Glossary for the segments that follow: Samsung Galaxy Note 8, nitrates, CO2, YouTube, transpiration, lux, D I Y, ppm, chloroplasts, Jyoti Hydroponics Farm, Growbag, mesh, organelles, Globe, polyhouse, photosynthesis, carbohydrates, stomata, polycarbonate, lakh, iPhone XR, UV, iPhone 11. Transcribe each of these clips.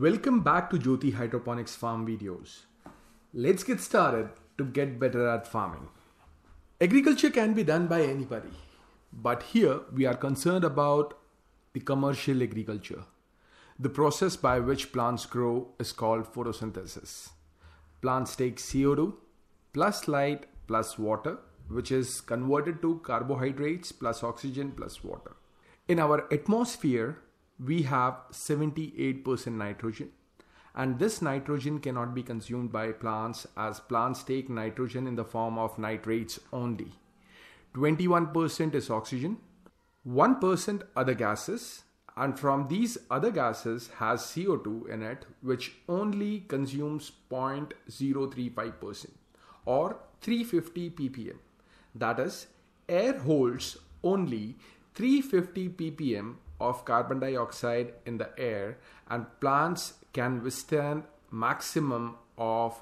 Welcome back to Jyoti Hydroponics Farm videos. Let's get started to get better at farming. Agriculture can be done by anybody, but here we are concerned about the commercial agriculture. The process by which plants grow is called photosynthesis. Plants take CO2 plus light plus water, which is converted to carbohydrates plus oxygen plus water. In our atmosphere, we have 78% nitrogen, and this nitrogen cannot be consumed by plants as plants take nitrogen in the form of nitrates only. 21% is oxygen, 1% other gases, and from these other gases has CO2 in it, which only consumes 0.035% or 350 ppm. That is, air holds only 350 ppm of carbon dioxide in the air, and plants can withstand maximum of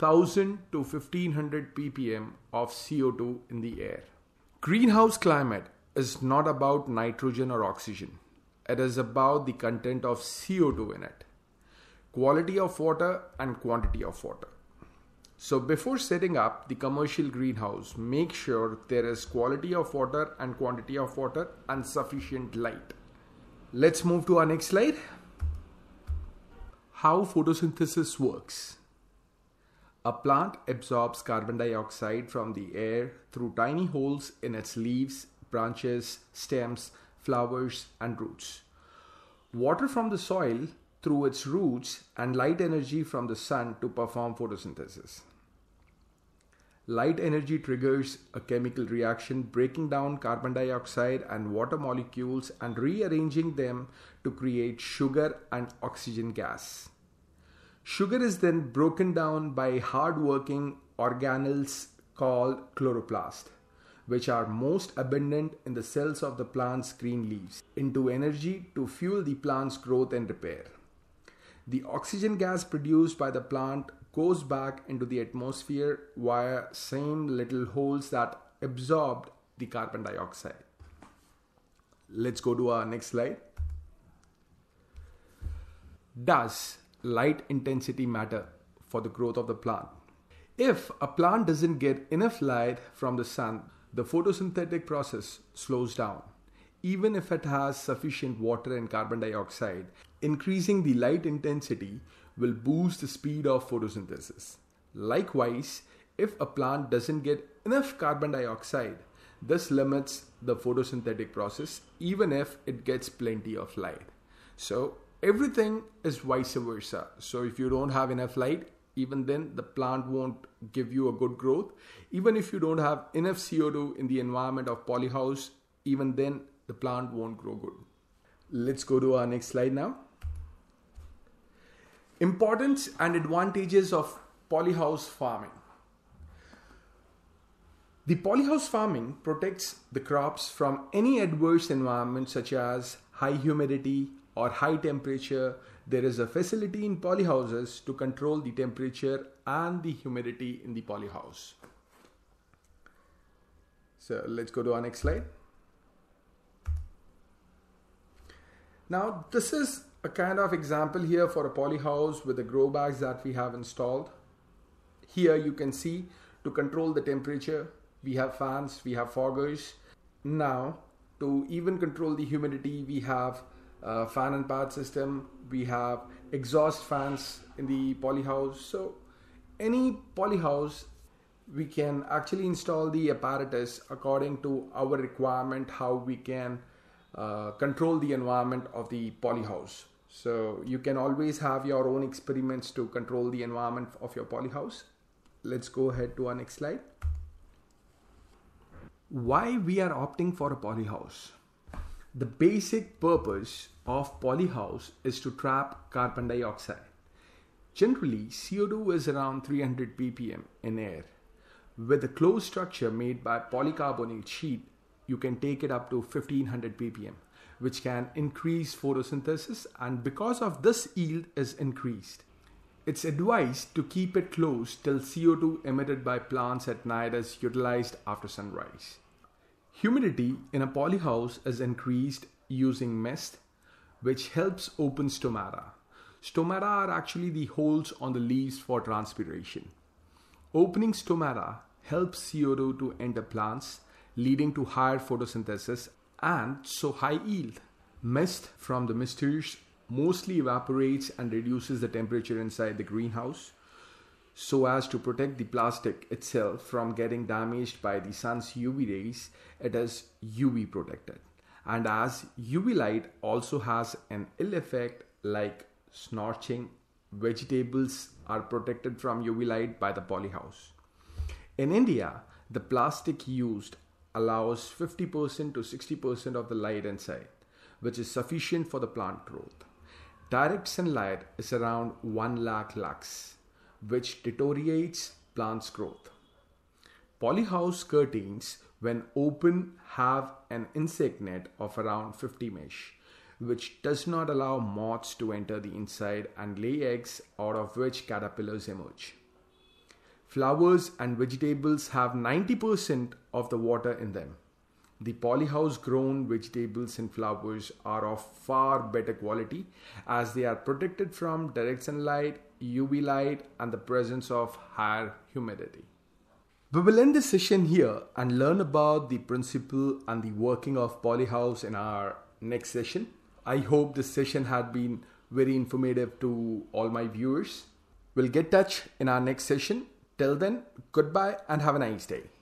1000 to 1500 ppm of CO2 in the air. Greenhouse climate is not about nitrogen or oxygen. It is about the content of CO2 in it, quality of water and quantity of water. So before setting up the commercial greenhouse, make sure there is quality of water and quantity of water and sufficient light. Let's move to our next slide. How photosynthesis works. A plant absorbs carbon dioxide from the air through tiny holes in its leaves, branches, stems, flowers, and roots. Water from the soil through its roots and light energy from the sun to perform photosynthesis. Light energy triggers a chemical reaction, breaking down carbon dioxide and water molecules and rearranging them to create sugar and oxygen gas. Sugar is then broken down by hard-working organelles called chloroplasts, which are most abundant in the cells of the plant's green leaves, into energy to fuel the plant's growth and repair. The oxygen gas produced by the plant goes back into the atmosphere via same little holes that absorbed the carbon dioxide. Let's go to our next slide. Does light intensity matter for the growth of the plant? If a plant doesn't get enough light from the sun, the photosynthetic process slows down, even if it has sufficient water and carbon dioxide. Increasing the light intensity will boost the speed of photosynthesis. Likewise, if a plant doesn't get enough carbon dioxide, this limits the photosynthetic process even if it gets plenty of light. So everything is vice versa. So if you don't have enough light, even then the plant won't give you a good growth. Even if you don't have enough CO2 in the environment of polyhouse, even then the plant won't grow good. Let's go to our next slide now. Importance and advantages of polyhouse farming. The polyhouse farming protects the crops from any adverse environment such as high humidity or high temperature. There is a facility in polyhouses to control the temperature and the humidity in the polyhouse. So let's go to our next slide. Now this is a kind of example here for a polyhouse with the grow bags that we have installed. Here you can see to control the temperature, we have fans, we have foggers. Now to even control the humidity, we have fan and pad system, we have exhaust fans in the polyhouse. So any polyhouse, we can actually install the apparatus according to our requirement, how we can control the environment of the polyhouse. So you can always have your own experiments to control the environment of your polyhouse. Let's go ahead to our next slide. Why we are opting for a polyhouse? The basic purpose of polyhouse is to trap carbon dioxide. Generally, CO2 is around 300 ppm in air. With a closed structure made by polycarbonate sheet, you can take it up to 1500 ppm, which can increase photosynthesis, and because of this, yield is increased. It's advised to keep it closed till CO2 emitted by plants at night is utilized after sunrise. Humidity in a polyhouse is increased using mist, which helps open stomata. Stomata are actually the holes on the leaves for transpiration. Opening stomata helps CO2 to enter plants, leading to higher photosynthesis and so high yield. Mist from the misters mostly evaporates and reduces the temperature inside the greenhouse so as to protect the plastic itself from getting damaged by the sun's UV rays. It is UV protected. And as UV light also has an ill effect like scorching, vegetables are protected from UV light by the polyhouse. In India, the plastic used allows 50% to 60% of the light inside, which is sufficient for the plant growth. Direct sunlight is around 1 lakh lux, which deteriorates plants' growth. Polyhouse curtains, when open, have an insect net of around 50 mesh, which does not allow moths to enter the inside and lay eggs, out of which caterpillars emerge. Flowers and vegetables have 90% of the water in them. The polyhouse grown vegetables and flowers are of far better quality as they are protected from direct sunlight, UV light and the presence of higher humidity. We will end this session here and learn about the principle and the working of polyhouse in our next session. I hope this session had been very informative to all my viewers. We'll get in touch in our next session. Till then, goodbye and have a nice day.